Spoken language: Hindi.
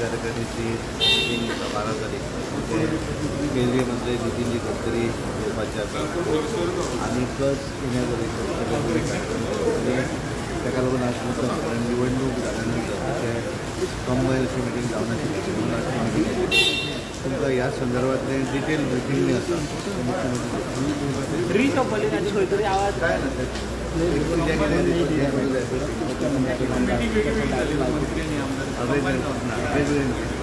कार्यकारिणीची सभारा झाली होते केंद्रीय मंत्री नितीनजी गडकरी येवपाचे आसा आनीकच येणारे सगळे कार्यक्रम आसतले ताका लागून आज कारण निवडणूक जाल्यानंतर कंबायन अशी मिटींग जावन आशिल्ली तुमकां ह्या संदर्भांतलें डिटेल ब्रिफींग आसा रीच ऑफली खंय तरी आवाज काय ना